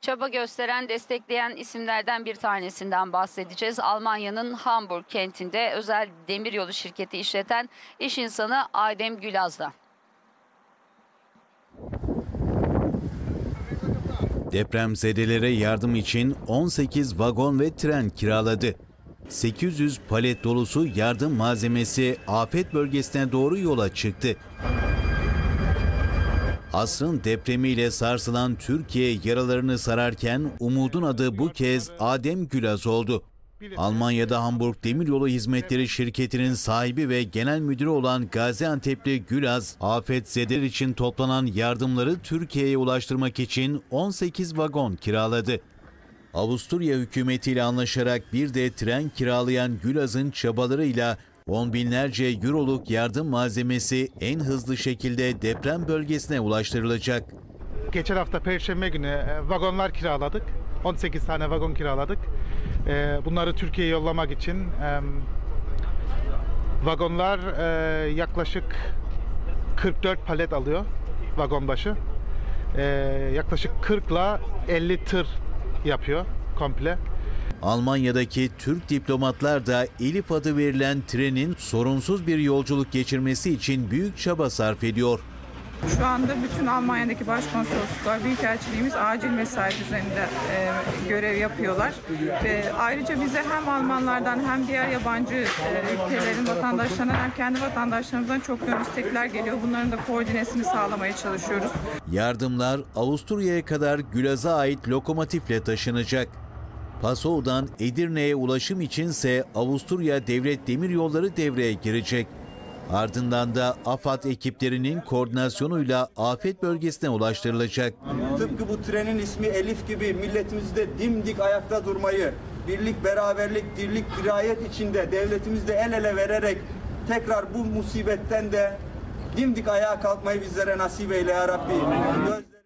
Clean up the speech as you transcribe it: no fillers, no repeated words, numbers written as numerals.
Çaba gösteren, destekleyen isimlerden bir tanesinden bahsedeceğiz. Almanya'nın Hamburg kentinde özel demiryolu şirketi işleten iş insanı Adem Gülaz'da. Depremzedelere yardım için 18 vagon ve tren kiraladı. 800 palet dolusu yardım malzemesi afet bölgesine doğru yola çıktı. Asrın depremiyle sarsılan Türkiye yaralarını sararken umudun adı bu kez Adem Gülaz oldu. Almanya'da Hamburg Demiryolu Hizmetleri şirketinin sahibi ve genel müdürü olan Gaziantep'li Gülaz, afetzedeler için toplanan yardımları Türkiye'ye ulaştırmak için 18 vagon kiraladı. Avusturya hükümetiyle anlaşarak bir de tren kiralayan Gülaz'ın çabalarıyla on binlerce euroluk yardım malzemesi en hızlı şekilde deprem bölgesine ulaştırılacak. Geçen hafta Perşembe günü vagonlar kiraladık. 18 tane vagon kiraladık. Bunları Türkiye'ye yollamak için vagonlar yaklaşık 44 palet alıyor vagon başı. Yaklaşık 40 ile 50 tır yapıyor komple. Almanya'daki Türk diplomatlar da Elif adı verilen trenin sorunsuz bir yolculuk geçirmesi için büyük çaba sarf ediyor. Şu anda bütün Almanya'daki başkonsolosluklar, büyükelçiliğimiz acil mesai düzeninde görev yapıyorlar. Ayrıca bize hem Almanlardan hem diğer yabancı ülkelerin vatandaşlarından hem kendi vatandaşlarımızdan çok yoğun istekler geliyor. Bunların da koordinesini sağlamaya çalışıyoruz. Yardımlar Avusturya'ya kadar Gülaz'a ait lokomotifle taşınacak. Passau'dan Edirne'ye ulaşım içinse Avusturya Devlet Demiryolları devreye girecek. Ardından da AFAD ekiplerinin koordinasyonuyla afet bölgesine ulaştırılacak. Tıpkı bu trenin ismi Elif gibi milletimizde dimdik ayakta durmayı, birlik, beraberlik, dirlik, dirayet içinde devletimizle el ele vererek tekrar bu musibetten de dimdik ayağa kalkmayı bizlere nasip eyle ya Rabbi.